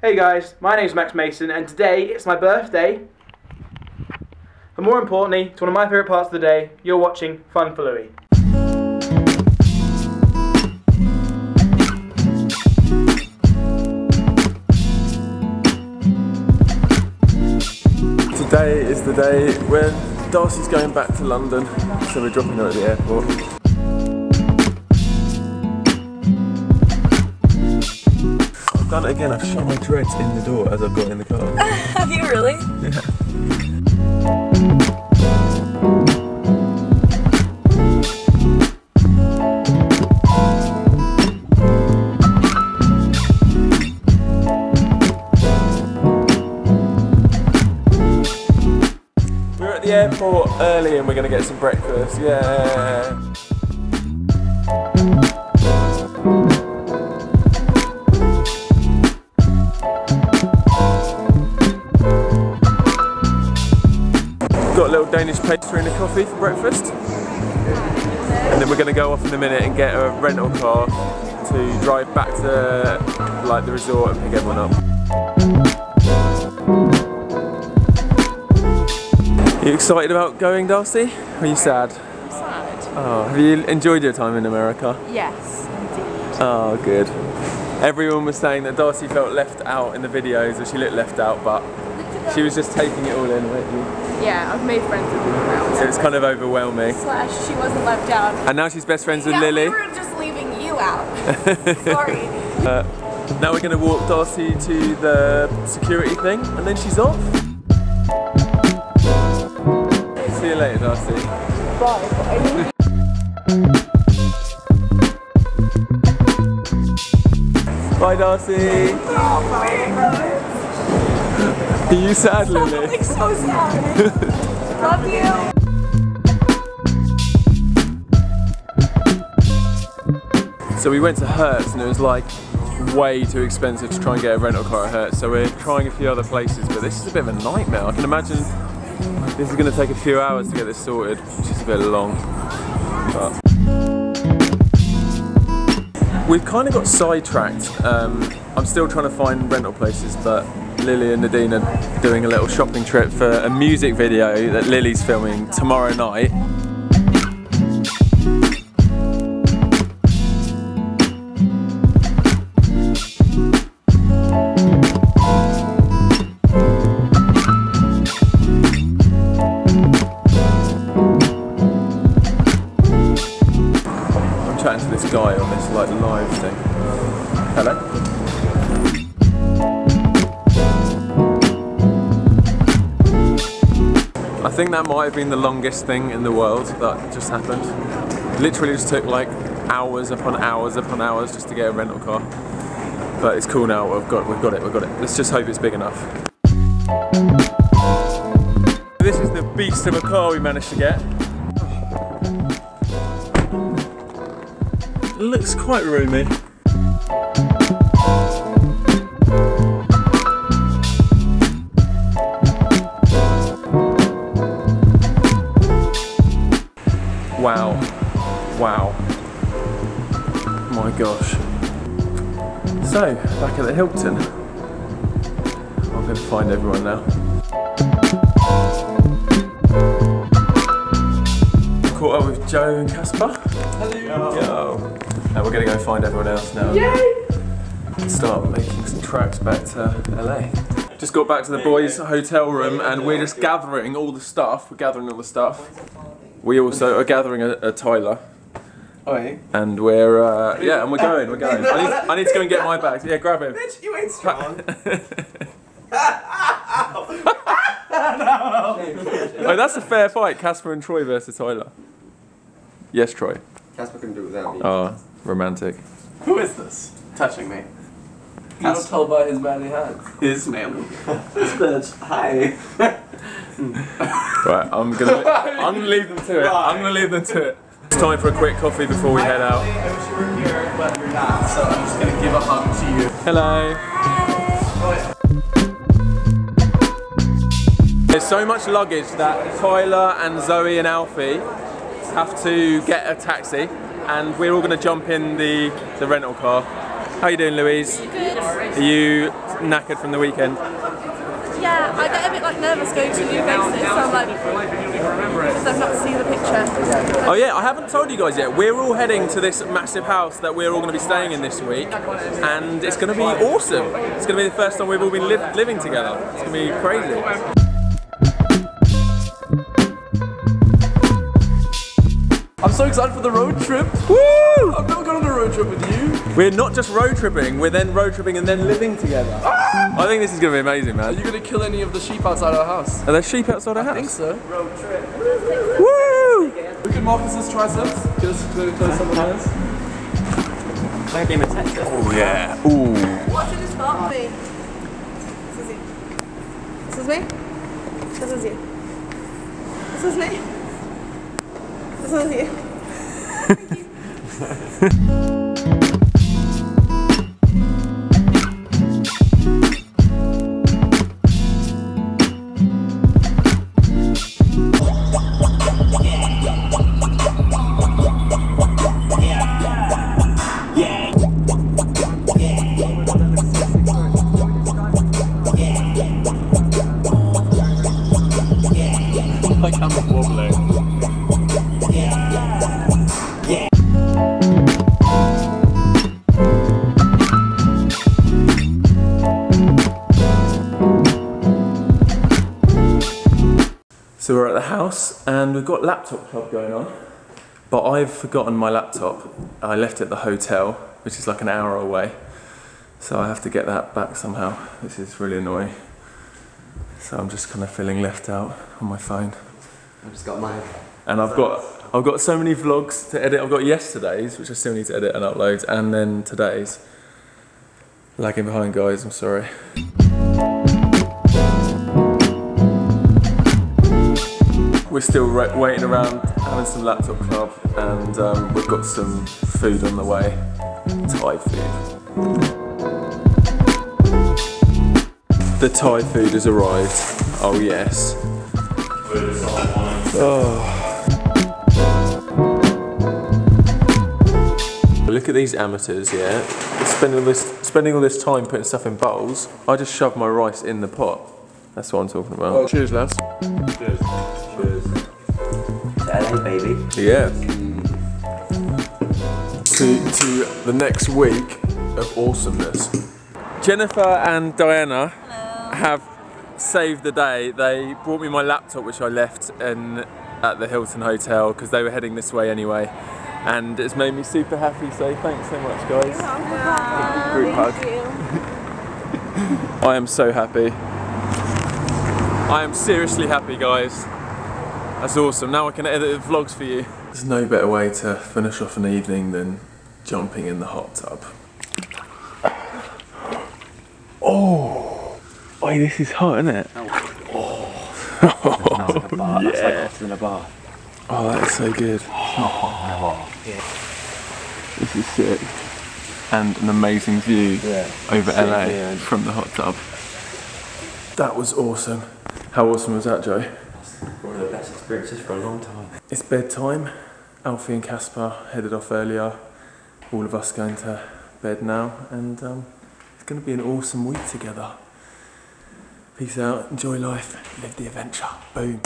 Hey guys, my name's Max Mason and today it's my birthday. And more importantly, it's one of my favourite parts of the day. You're watching Fun for Louis. Today is the day when Darcy's going back to London, so we're dropping her at the airport. I've done it again, I've shot my dreads in the door as I've got in the car. Have you really? Yeah. We're at the airport early and we're going to get some breakfast, yeah! Got a little Danish pastry and a coffee for breakfast, and then we're going to go off in a minute and get a rental car to drive back to like the resort and pick everyone up. Are you excited about going, Darcy? Or are you sad? I'm sad. Oh, have you enjoyed your time in America? Yes, indeed. Oh, good. Everyone was saying that Darcy felt left out in the videos, or she looked left out, but she was just taking it all in, weren't you? Yeah, I've made friends with people now. So it's kind of overwhelming. Slash, she wasn't left out. And now she's best friends with Lily. We were just leaving you out. Sorry. Now we're going to walk Darcy to the security thing, and then she's off. See you later, Darcy. Bye. Bye, Darcy. Oh, are you sad, Lily? I'm like so sad. Love you. So we went to Hertz and it was like way too expensive to try and get a rental car at Hertz. So we're trying a few other places, but this is a bit of a nightmare. I can imagine this is going to take a few hours to get this sorted, which is a bit long. But we've kind of got sidetracked. I'm still trying to find rental places, but Lily and Nadine are doing a little shopping trip for a music video that Lily's filming tomorrow night. I'm chatting to this guy on this like live thing. Hello. I think that might have been the longest thing in the world that just happened. Literally just took like hours upon hours upon hours just to get a rental car. But it's cool now, we've got it. Let's just hope it's big enough. This is the beast of a car we managed to get. It looks quite roomy. Wow, wow, my gosh. So, back at the Hilton. I'm going to find everyone now. Caught up with Joe and Caspar. Hello. Yo. And we're going to go find everyone else now. Yay! Start making some tracks back to LA. Just got back to the boys' hotel room and we're just gathering all the stuff. We also are gathering a Tyler. Oi. And we're, yeah, and we're going. I need to go and get my bags. Yeah, grab him. Bitch, you ain't strong. Oh, that's a fair fight, Caspar and Troye versus Tyler. Yes, Troye. Caspar couldn't do it without me. Oh, romantic. Who is this? Touching me. I was told by his manly hands. His manly hands. This bitch. Hi. Right, I'm gonna leave them to it. I'm gonna leave them to it. It's time for a quick coffee before we head out. I wish you were here, but you're not, so I'm just gonna give a hug to you. Hello. Hi. There's so much luggage that Tyler and Zoe and Alfie have to get a taxi, and we're all gonna jump in the rental car. How are you doing, Louise? Good. Are you knackered from the weekend? Yeah, I get a bit like nervous going to new places, so I'm like, because I've not seen the picture. Oh yeah, I haven't told you guys yet. We're all heading to this massive house that we're all going to be staying in this week, and it's going to be awesome. It's going to be the first time we've all been living together. It's going to be crazy. I'm so excited for the road trip. Woo! I've never gone on a road trip with you. We're not just road tripping, we're then road tripping and then living together. Ah! I think this is going to be amazing, man. Are you going to kill any of the sheep outside our house? Are there sheep outside our house? I think so. Road trip. Woo! Look at Marcus's triceps. Give us a close someone else. Oh yeah. Ooh. What's in this part for me? This is me. This is you. This is me. Thank you. I can't be wobbling. So we're at the house and we've got laptop club going on, but I've forgotten my laptop. I left it at the hotel, which is like an hour away, so I have to get that back somehow. This is really annoying. So I'm just kind of feeling left out on my phone. I've just got mine. And I've got so many vlogs to edit. I've got yesterday's, which I still need to edit and upload, and then today's. Lagging behind, guys, I'm sorry. We're still waiting around, having some laptop club, and we've got some food on the way, Thai food. The Thai food has arrived, oh yes. Oh. Look at these amateurs, yeah. Spending all this time putting stuff in bowls, I just shoved my rice in the pot. That's what I'm talking about. Oh, cheers, lads. Cheers. Cheers. To LA, baby. Yeah. To the next week of awesomeness. Jennifer and Diana have saved the day. They brought me my laptop, which I left at the Hilton Hotel, because they were heading this way anyway. And it's made me super happy, so thanks so much, guys. Yeah. Group hug. Thank you. I am so happy. I am seriously happy, guys. That's awesome. Now I can edit vlogs for you. There's no better way to finish off an evening than jumping in the hot tub. Oh, oh, this is hot, isn't it? Oh, that's like a hot in a bath. Oh, that's so good. Oh, yeah. This is sick. And an amazing view over LA from the hot tub. That was awesome. How awesome was that, Joe? One of the best experiences for a long time. It's bedtime. Alfie and Caspar headed off earlier. All of us going to bed now, and it's going to be an awesome week together. Peace out, enjoy life, live the adventure. Boom.